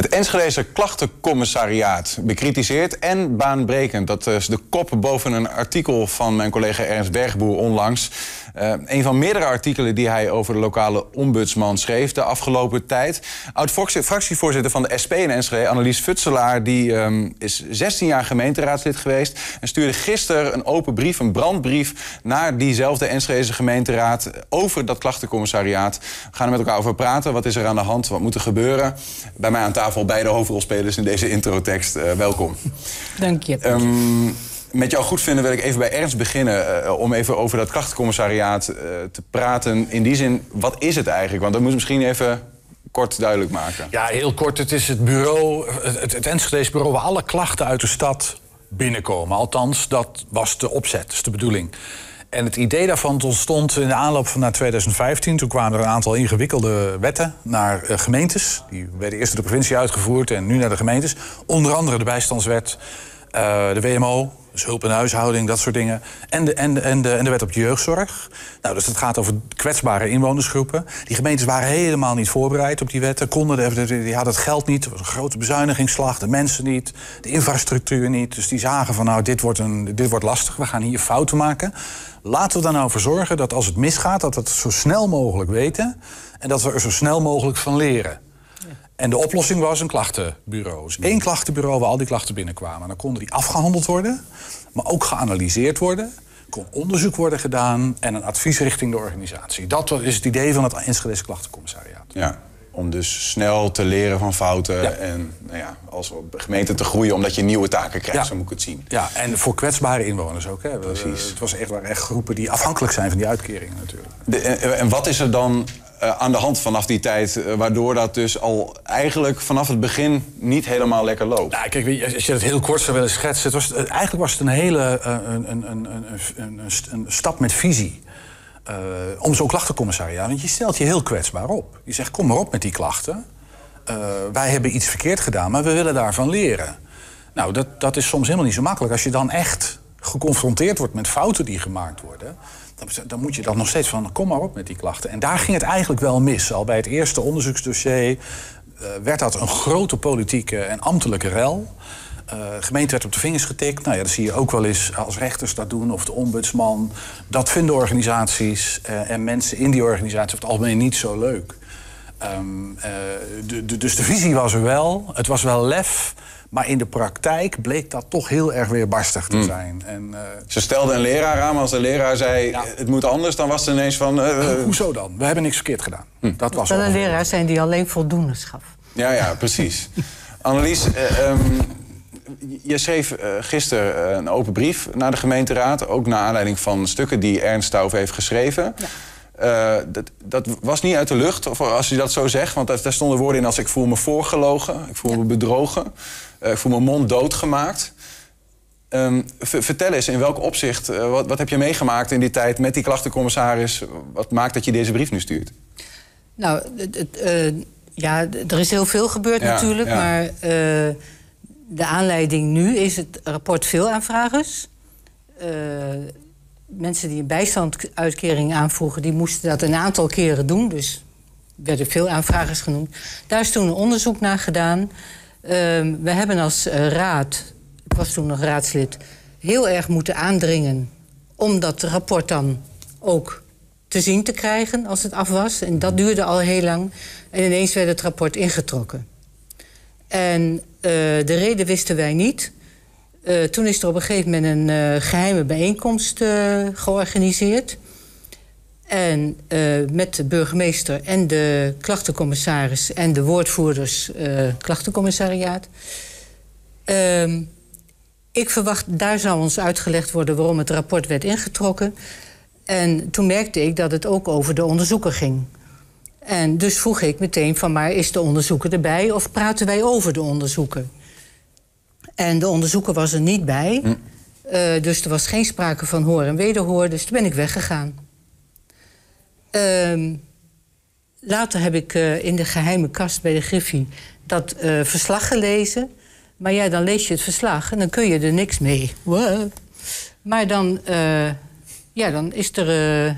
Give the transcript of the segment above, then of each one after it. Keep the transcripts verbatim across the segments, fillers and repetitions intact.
Het Enschedese-klachtencommissariaat bekritiseert en baanbrekend. Dat is de kop boven een artikel van mijn collega Ernst Bergboer onlangs. Uh, een van meerdere artikelen die hij over de lokale ombudsman schreef de afgelopen tijd. Oud-fractievoorzitter van de S P in Enschede, Annelies Futselaar, die um, is zestien jaar gemeenteraadslid geweest en stuurde gisteren een open brief, een brandbrief, naar diezelfde Enschedese gemeenteraad over dat klachtencommissariaat. We gaan er met elkaar over praten. Wat is er aan de hand? Wat moet er gebeuren? Bij mij aan tafel beide hoofdrolspelers in deze introtekst. Uh, welkom. Dank je. Um, Met jouw goedvinden wil ik even bij Ernst beginnen uh, om even over dat klachtencommissariaat uh, te praten. In die zin, wat is het eigenlijk? Want dat moet je misschien even kort duidelijk maken. Ja, heel kort. Het is het bureau, het, het Enschedees bureau waar alle klachten uit de stad binnenkomen. Althans, dat was de opzet, dat is de bedoeling. En het idee daarvan ontstond in de aanloop van naar tweeduizend vijftien. Toen kwamen er een aantal ingewikkelde wetten naar uh, gemeentes. Die werden eerst door de provincie uitgevoerd en nu naar de gemeentes. Onder andere de bijstandswet, uh, de W M O... dus hulp en huishouding, dat soort dingen. En de, en, de, en, de, en de wet op de jeugdzorg. Nou, dus dat gaat over kwetsbare inwonersgroepen. Die gemeentes waren helemaal niet voorbereid op die wetten. Konden de, die hadden het geld niet. Er was een grote bezuinigingsslag. De mensen niet. De infrastructuur niet. Dus die zagen van, nou, dit wordt, een, dit wordt lastig. We gaan hier fouten maken. Laten we daar nou voor zorgen dat als het misgaat, dat we het zo snel mogelijk weten. En dat we er zo snel mogelijk van leren. En de oplossing was een klachtenbureau. Dus één klachtenbureau waar al die klachten binnenkwamen. En dan konden die afgehandeld worden, maar ook geanalyseerd worden. Kon onderzoek worden gedaan en een advies richting de organisatie. Dat is het idee van het Enschedese klachtencommissariaat. Ja, om dus snel te leren van fouten. Ja. En nou ja, als gemeente te groeien omdat je nieuwe taken krijgt, ja. Zo moet ik het zien. Ja, en voor kwetsbare inwoners ook. Hè. Precies. Het was echt, waren echt groepen die afhankelijk zijn van die uitkeringen natuurlijk. De, en, en wat is er dan Uh, aan de hand vanaf die tijd, uh, waardoor dat dus al eigenlijk vanaf het begin niet helemaal lekker loopt? Nou, kijk, als je het heel kort zou willen schetsen, het was, eigenlijk was het een hele uh, een, een, een, een, een stap met visie. Uh, om zo'n klachtencommissariaat, want je stelt je heel kwetsbaar op. Je zegt, kom maar op met die klachten. Uh, wij hebben iets verkeerd gedaan, maar we willen daarvan leren. Nou, dat, dat is soms helemaal niet zo makkelijk. Als je dan echt geconfronteerd wordt met fouten die gemaakt worden, dan moet je dat nog steeds van, kom maar op met die klachten. En daar ging het eigenlijk wel mis. Al bij het eerste onderzoeksdossier uh, werd dat een grote politieke en ambtelijke rel. Uh, de gemeente werd op de vingers getikt. Nou ja, dat zie je ook wel eens als rechters dat doen of de ombudsman. Dat vinden organisaties uh, en mensen in die organisatie over het algemeen niet zo leuk. Um, uh, de, de, dus de visie was er wel. Het was wel lef. Maar in de praktijk bleek dat toch heel erg weerbarstig te zijn. Mm. En, uh, ze stelden een leraar aan, maar als de leraar zei, ja, het moet anders, dan was het ineens van Uh, uh, hoezo dan? We hebben niks verkeerd gedaan. Mm. Dat was wel een leraar zijn die alleen voldoende gaf. Ja, ja, precies. Annelies, uh, um, je schreef uh, gisteren uh, een open brief naar de gemeenteraad, ook naar aanleiding van stukken die Ernst Stouw heeft geschreven. Ja. Uh, dat, dat was niet uit de lucht, of als je dat zo zegt. Want daar, daar stonden woorden in als ik voel me voorgelogen, ik voel me bedrogen, uh, ik voel mijn mond doodgemaakt. Um, vertel eens, in welk opzicht, uh, wat, wat heb je meegemaakt in die tijd met die klachtencommissaris? Wat maakt dat je deze brief nu stuurt? Nou, uh, ja, er is heel veel gebeurd, ja, natuurlijk. Ja. Maar uh, de aanleiding nu is het rapport veelaanvragers. Uh, Mensen die een bijstandsuitkering aanvroegen, die moesten dat een aantal keren doen. Dus werden veel aanvragers genoemd. Daar is toen een onderzoek naar gedaan. Uh, we hebben als uh, raad, ik was toen nog raadslid, heel erg moeten aandringen om dat rapport dan ook te zien te krijgen als het af was. En dat duurde al heel lang. En ineens werd het rapport ingetrokken. En uh, de reden wisten wij niet. Uh, toen is er op een gegeven moment een uh, geheime bijeenkomst uh, georganiseerd. En uh, met de burgemeester en de klachtencommissaris en de woordvoerders uh, klachtencommissariaat. Uh, ik verwacht, daar zou ons uitgelegd worden waarom het rapport werd ingetrokken. En toen merkte ik dat het ook over de onderzoeker ging. En dus vroeg ik meteen van, maar is de onderzoeker erbij of praten wij over de onderzoeker? En de onderzoeker was er niet bij. Hm. Uh, dus er was geen sprake van hoor en wederhoor. Dus toen ben ik weggegaan. Uh, later heb ik uh, in de geheime kast bij de Griffie dat uh, verslag gelezen. Maar ja, dan lees je het verslag en dan kun je er niks mee. Wow. Maar dan, uh, ja, dan is er uh,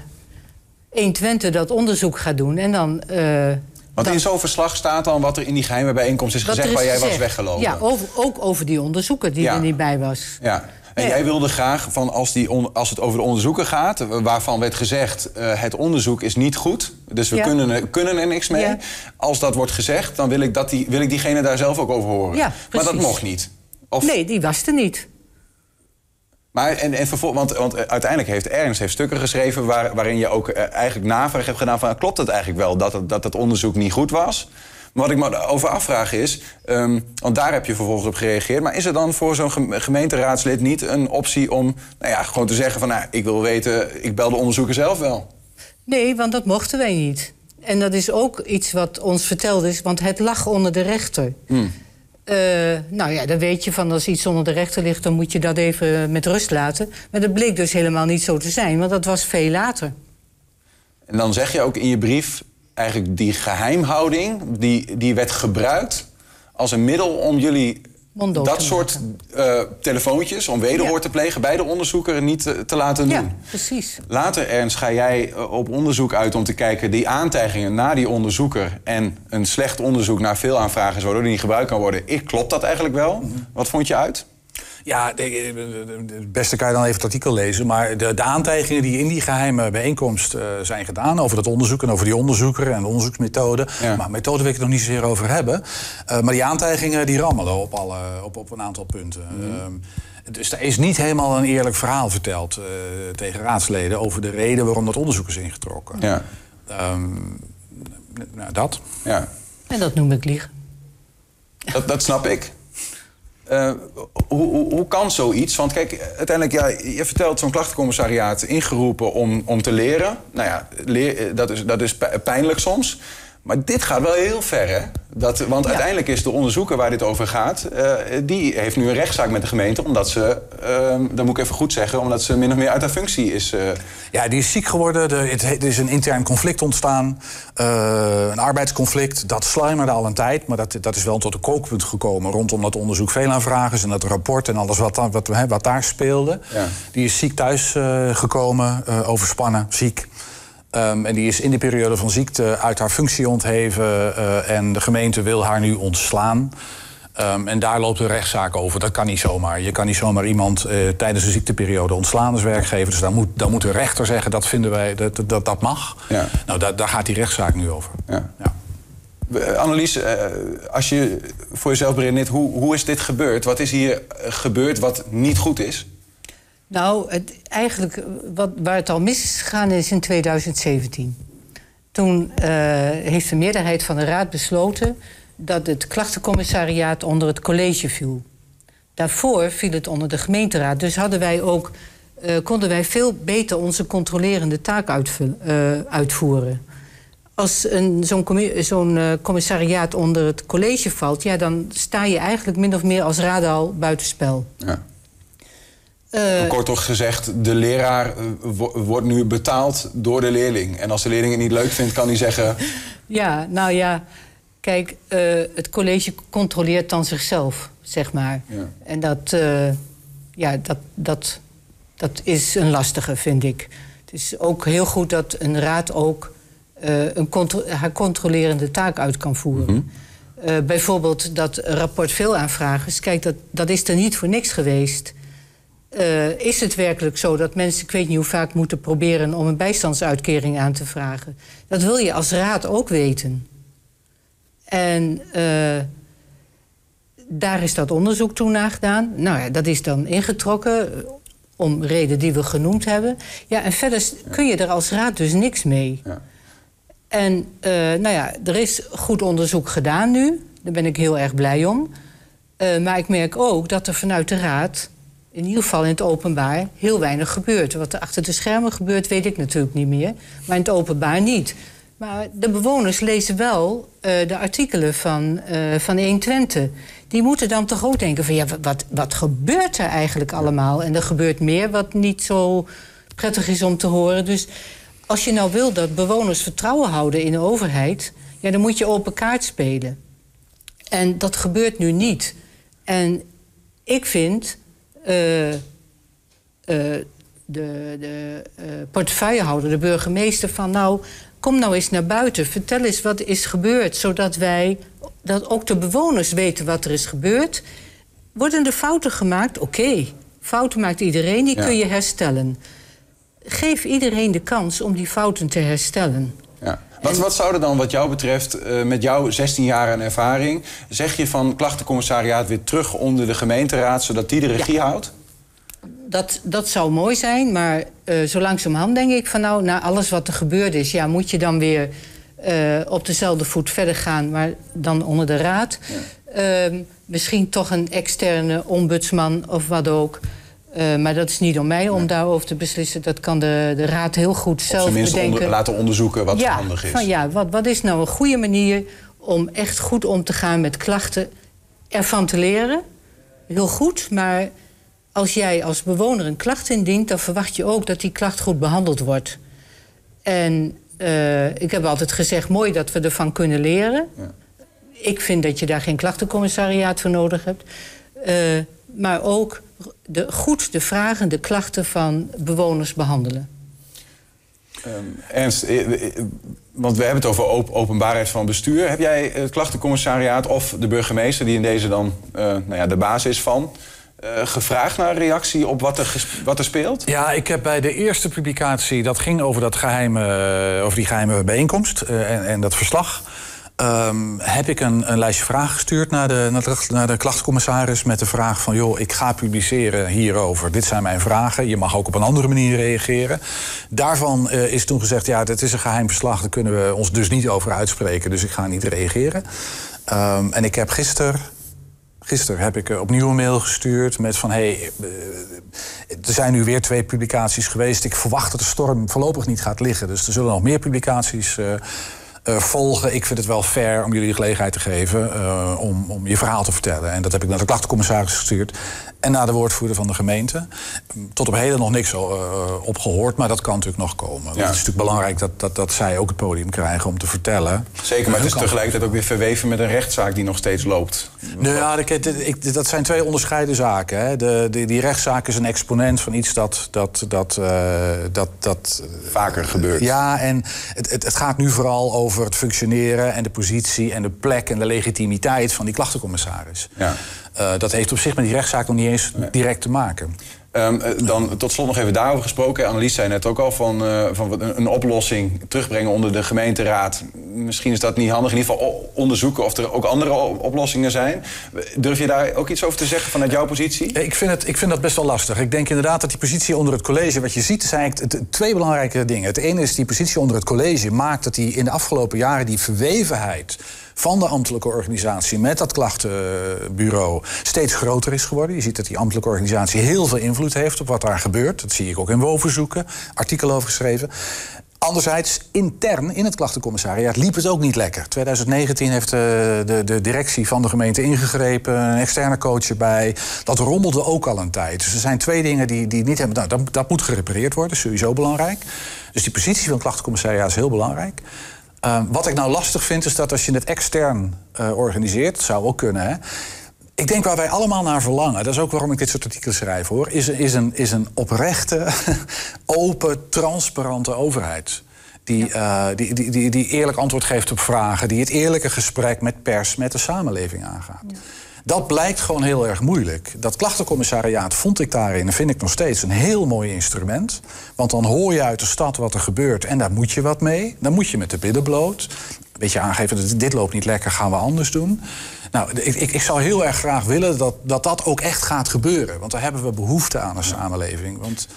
één Twente dat onderzoek gaat doen. En dan uh, Want dat, in zo'n verslag staat dan wat er in die geheime bijeenkomst is gezegd... Is waar jij gezegd. was weggelopen. Ja, over, ook over die onderzoeker die ja. er niet bij was. Ja. En ja. jij wilde graag, van als, die on, als het over de onderzoeker gaat... waarvan werd gezegd, uh, het onderzoek is niet goed... dus we ja. kunnen, kunnen er niks mee. Ja. Als dat wordt gezegd, dan wil ik, dat die, wil ik diegene daar zelf ook over horen. Ja, maar dat mocht niet. Of... Nee, die was er niet. Maar en, en vervol, want, want uiteindelijk heeft Ernst heeft stukken geschreven... Waar, waarin je ook uh, eigenlijk navraag hebt gedaan van... klopt het eigenlijk wel dat het, dat het onderzoek niet goed was... Maar wat ik me over afvraag is, um, want daar heb je vervolgens op gereageerd... maar is er dan voor zo'n gemeenteraadslid niet een optie om... nou ja, gewoon te zeggen van, nou, ik wil weten, ik bel de onderzoeker zelf wel? Nee, want dat mochten wij niet. En dat is ook iets wat ons verteld is, want het lag onder de rechter. Hmm. Uh, nou ja, dan weet je van, als iets onder de rechter ligt... dan moet je dat even met rust laten. Maar dat bleek dus helemaal niet zo te zijn, want dat was veel later. En dan zeg je ook in je brief... eigenlijk die geheimhouding, die, die werd gebruikt als een middel om jullie Monddood dat soort uh, telefoontjes... om wederhoor ja. te plegen bij de onderzoeker niet te, te laten doen. Ja, precies. Later, Ernst, ga jij op onderzoek uit om te kijken... die aantijgingen naar die onderzoeker... en een slecht onderzoek naar veel aanvragers... waardoor die niet gebruikt kan worden. Ik klopt dat eigenlijk wel? Mm-hmm. Wat vond je uit? Ja, het beste kan je dan even het artikel lezen. Maar de, de aantijgingen die in die geheime bijeenkomst uh, zijn gedaan... over dat onderzoek en over die onderzoeker en de onderzoeksmethode... Ja. Maar methode wil ik het nog niet zozeer over hebben. Uh, maar die aantijgingen die rammelen op, alle, op, op een aantal punten. Mm. Um, dus daar is niet helemaal een eerlijk verhaal verteld uh, tegen raadsleden... over de reden waarom dat onderzoek is ingetrokken. Ja. Um, nou, dat. Ja. En dat noem ik liegen. Dat, dat snap ik. Uh, hoe, hoe, hoe kan zoiets? Want kijk, uiteindelijk, ja, je vertelt zo'n klachtencommissariaat ingeroepen om, om te leren. Nou ja, leer, dat, is, dat is pijnlijk soms. Maar dit gaat wel heel ver, hè? Dat, want ja. uiteindelijk is de onderzoeker waar dit over gaat... Uh, die heeft nu een rechtszaak met de gemeente... omdat ze, uh, dat moet ik even goed zeggen... omdat ze min of meer uit haar functie is... Uh... Ja, die is ziek geworden. Er, het, er is een intern conflict ontstaan. Uh, een arbeidsconflict. Dat sluimerde al een tijd. Maar dat, dat is wel tot een kookpunt gekomen... rondom dat onderzoek veel aanvragers en dat rapport... en alles wat, wat, wat, wat daar speelde. Ja. Die is ziek thuis uh, gekomen. Uh, overspannen. Ziek. Um, en die is in de periode van ziekte uit haar functie ontheven... Uh, en de gemeente wil haar nu ontslaan. Um, en daar loopt de rechtszaak over. Dat kan niet zomaar. Je kan niet zomaar iemand uh, tijdens de ziekteperiode ontslaan als werkgever. Dus dan moet, dan moet de rechter zeggen, dat vinden wij, dat dat, dat mag. Ja. Nou, da, daar gaat die rechtszaak nu over. Ja. Ja. Annelies, als je voor jezelf beredeneert, hoe, hoe is dit gebeurd? Wat is hier gebeurd wat niet goed is? Nou, het, eigenlijk wat, waar het al mis is gegaan is in tweeduizend zeventien. Toen uh, heeft de meerderheid van de raad besloten... dat het klachtencommissariaat onder het college viel. Daarvoor viel het onder de gemeenteraad. Dus hadden wij ook, uh, konden wij veel beter onze controlerende taak uitvullen, uh, uitvoeren. Als zo'n zo'n uh, commissariaat onder het college valt... Ja, dan sta je eigenlijk min of meer als raad al buitenspel. Ja. Uh, Kortog gezegd, de leraar wo wordt nu betaald door de leerling. En als de leerling het niet leuk vindt, kan hij zeggen... Ja, nou ja, kijk, uh, het college controleert dan zichzelf, zeg maar. Ja. En dat, uh, ja, dat, dat, dat is een lastige, vind ik. Het is ook heel goed dat een raad ook uh, een contro haar controlerende taak uit kan voeren. Mm-hmm. uh, bijvoorbeeld dat rapport veel aanvragers. Kijk, dat, dat is er niet voor niks geweest... Uh, is het werkelijk zo dat mensen, ik weet niet hoe vaak... moeten proberen om een bijstandsuitkering aan te vragen? Dat wil je als raad ook weten. En uh, daar is dat onderzoek toen naar gedaan. Nou ja, dat is dan ingetrokken om reden die we genoemd hebben. Ja, en verder kun je er als raad dus niks mee. Ja. En uh, nou ja, er is goed onderzoek gedaan nu. Daar ben ik heel erg blij om. Uh, maar ik merk ook dat er vanuit de raad... in ieder geval in het openbaar heel weinig gebeurt. Wat er achter de schermen gebeurt, weet ik natuurlijk niet meer. Maar in het openbaar niet. Maar de bewoners lezen wel uh, de artikelen van, uh, van één Twente. Die moeten dan toch ook denken van... ja, wat, wat gebeurt er eigenlijk allemaal? En er gebeurt meer wat niet zo prettig is om te horen. Dus als je nou wil dat bewoners vertrouwen houden in de overheid... ja, dan moet je open kaart spelen. En dat gebeurt nu niet. En ik vind... Uh, uh, de, de uh, portefeuillehouder, de burgemeester... van nou, kom nou eens naar buiten, vertel eens wat is gebeurd, zodat wij, dat ook de bewoners weten wat er is gebeurd. Worden er fouten gemaakt? Oké, okay. Fouten maakt iedereen, die ja. kun je herstellen. Geef iedereen de kans om die fouten te herstellen. Ja. Wat, wat zou er dan wat jou betreft, uh, met jouw zestien jaar aan ervaring... zeg je van klachtencommissariaat weer terug onder de gemeenteraad... zodat die de regie ja. houdt? Dat, dat zou mooi zijn, maar uh, zo langzamerhand denk ik van... nou, na alles wat er gebeurd is, ja, moet je dan weer uh, op dezelfde voet verder gaan... maar dan onder de raad. Ja. Uh, misschien toch een externe ombudsman of wat ook... Uh, maar dat is niet om mij om nee. daarover te beslissen. Dat kan de, de raad heel goed zelf bedenken. Op zijn minst onder, laten onderzoeken wat ja, handig is. Van, ja, wat, wat is nou een goede manier om echt goed om te gaan met klachten? Ervan te leren, heel goed. Maar als jij als bewoner een klacht indient... dan verwacht je ook dat die klacht goed behandeld wordt. En uh, ik heb altijd gezegd, mooi dat we ervan kunnen leren. Ja. Ik vind dat je daar geen klachtencommissariaat voor nodig hebt. Uh, maar ook... De, goed de vragen, de klachten van bewoners behandelen. Um, Ernst, want we hebben het over op, openbaarheid van bestuur. Heb jij het klachtencommissariaat of de burgemeester... die in deze dan uh, nou ja, de baas is van... Uh, gevraagd naar een reactie op wat er, wat er speelt? Ja, ik heb bij de eerste publicatie... dat ging over, dat geheime, over die geheime bijeenkomst uh, en, en dat verslag... Um, heb ik een, een lijstje vragen gestuurd naar de, naar, de, naar de klachtencommissaris... met de vraag van, joh, ik ga publiceren hierover. Dit zijn mijn vragen, je mag ook op een andere manier reageren. Daarvan uh, is toen gezegd, ja, dit is een geheim verslag... daar kunnen we ons dus niet over uitspreken, dus ik ga niet reageren. Um, en ik heb gisteren... Gisteren heb ik opnieuw een mail gestuurd met van... hey, er zijn nu weer twee publicaties geweest... ik verwacht dat de storm voorlopig niet gaat liggen... dus er zullen nog meer publicaties... Uh, Uh, volgen. Ik vind het wel fair om jullie de gelegenheid te geven uh, om, om je verhaal te vertellen. En dat heb ik naar de klachtencommissaris gestuurd en naar de woordvoerder van de gemeente. Tot op heden nog niks uh, op gehoord, maar dat kan natuurlijk nog komen. Ja. Het is natuurlijk belangrijk dat, dat, dat zij ook het podium krijgen om te vertellen. Zeker, maar het is tegelijkertijd ook weer verweven met een rechtszaak die nog steeds loopt. Nou ja, ik, ik, dat zijn twee onderscheiden zaken. Hè. De, de, die rechtszaak is een exponent van iets dat... dat, dat, uh, dat, dat vaker gebeurt. Uh, ja, en het, het, het gaat nu vooral over... over het functioneren en de positie en de plek... en de legitimiteit van die klachtencommissaris. Ja. Uh, dat heeft op zich met die rechtszaak nog niet eens nee. direct te maken. Um, dan tot slot nog even daarover gesproken. Annelies zei net ook al van, uh, van een, een oplossing terugbrengen onder de gemeenteraad. Misschien is dat niet handig. In ieder geval onderzoeken of er ook andere oplossingen zijn. Durf je daar ook iets over te zeggen vanuit jouw positie? Ik vind, het, ik vind dat best wel lastig. Ik denk inderdaad dat die positie onder het college... wat je ziet, zijn eigenlijk twee belangrijke dingen. Het ene is die positie onder het college maakt dat die in de afgelopen jaren... die verwevenheid van de ambtelijke organisatie met dat klachtenbureau... steeds groter is geworden. Je ziet dat die ambtelijke organisatie heel veel invloed heeft op wat daar gebeurt. Dat zie ik ook in WO-verzoeken, artikelen over geschreven. Anderzijds, intern in het klachtencommissariaat liep het ook niet lekker. twintig negentien heeft de, de, de directie van de gemeente ingegrepen, een externe coach erbij. Dat rommelde ook al een tijd. Dus er zijn twee dingen die, die niet hebben... Nou, dat, dat moet gerepareerd worden, sowieso belangrijk. Dus die positie van het klachtencommissariaat is heel belangrijk. Uh, wat ik nou lastig vind, is dat als je het extern uh, organiseert... dat zou ook kunnen, hè... Ik denk waar wij allemaal naar verlangen, dat is ook waarom ik dit soort artikelen schrijf hoor... is, is, een, is een oprechte, open, transparante overheid. Die, ja. uh, die, die, die, die eerlijk antwoord geeft op vragen... die het eerlijke gesprek met pers, met de samenleving aangaat. Ja. Dat blijkt gewoon heel erg moeilijk. Dat klachtencommissariaat vond ik daarin, en vind ik nog steeds, een heel mooi instrument. Want dan hoor je uit de stad wat er gebeurt en daar moet je wat mee. Dan moet je met de billen bloot. Een beetje aangeven, dat dit loopt niet lekker, gaan we anders doen. Nou, ik, ik, ik zou heel erg graag willen dat, dat dat ook echt gaat gebeuren. Want daar hebben we behoefte aan als samenleving. Want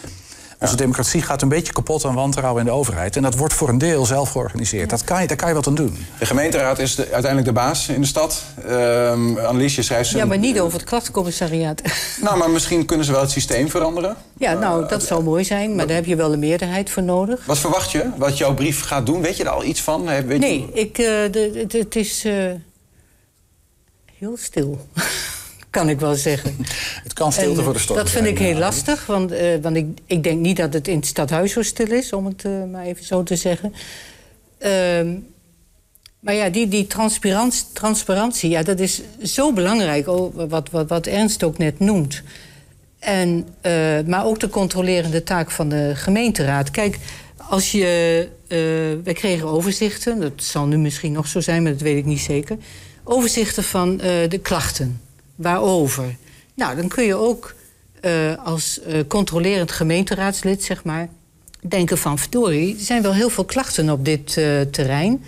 onze democratie gaat een beetje kapot aan wantrouwen in de overheid. En dat wordt voor een deel zelf georganiseerd. Dat kan je, daar kan je wat aan doen. De gemeenteraad is de, uiteindelijk de baas in de stad. Um, Annelies, je schrijft ze... Ja, maar niet over het klachtencommissariaat. Nou, maar misschien kunnen ze wel het systeem veranderen. Ja, nou, dat uh, zou mooi zijn. Maar wat, daar heb je wel een meerderheid voor nodig. Wat verwacht je? Wat jouw brief gaat doen? Weet je er al iets van? Weet je... Nee, ik, uh, de, de, het is... Uh... heel stil, kan ik wel zeggen. Het kan stilte en, voor de storm. Dat vind ik heel lastig, want, uh, want ik, ik denk niet dat het in het stadhuis zo stil is... om het uh, maar even zo te zeggen. Uh, maar ja, die, die transparant, transparantie, ja, dat is zo belangrijk... Oh, wat, wat, wat Ernst ook net noemt. En, uh, maar ook de controlerende taak van de gemeenteraad. Kijk, als je Uh, wij kregen overzichten, dat zal nu misschien nog zo zijn, maar dat weet ik niet zeker. Overzichten van uh, de klachten. Waarover? Nou, dan kun je ook uh, als uh, controlerend gemeenteraadslid, zeg maar, denken van verdorie, er zijn wel heel veel klachten op dit uh, terrein.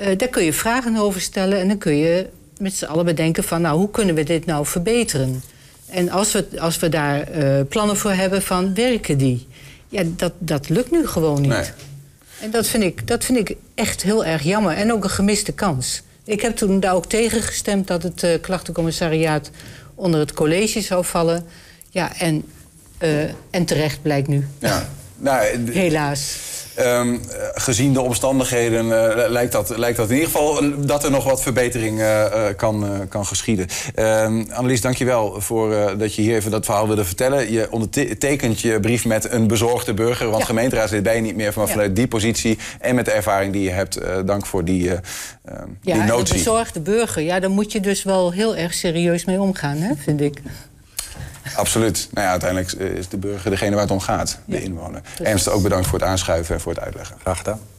Uh, daar kun je vragen over stellen en dan kun je met z'n allen bedenken van nou, hoe kunnen we dit nou verbeteren? En als we, als we daar uh, plannen voor hebben van werken die? Ja, dat, dat lukt nu gewoon niet. Nee. En dat vind ik, dat vind ik echt heel erg jammer. En ook een gemiste kans. Ik heb toen daar ook tegen gestemd dat het uh, klachtencommissariaat onder het college zou vallen. Ja, en, uh, en terecht blijkt nu. Ja. Nou, helaas. Um, gezien de omstandigheden uh, lijkt, dat, lijkt dat in ieder geval dat er nog wat verbetering uh, kan, uh, kan geschieden. Um, Annelies, dankjewel voor uh, dat je hier even dat verhaal wilde vertellen. Je ondertekent je brief met een bezorgde burger, want ja. gemeenteraadslid ben je niet meer, maar ja. vanuit die positie en met de ervaring die je hebt. Uh, dank voor die, uh, ja, die notie. Ja, bezorgde burger, ja, daar moet je dus wel heel erg serieus mee omgaan, hè, vind ik. Absoluut. Nou ja, uiteindelijk is de burger degene waar het om gaat, de ja, inwoner. Precies. Ernst, ook bedankt voor het aanschuiven en voor het uitleggen. Graag gedaan.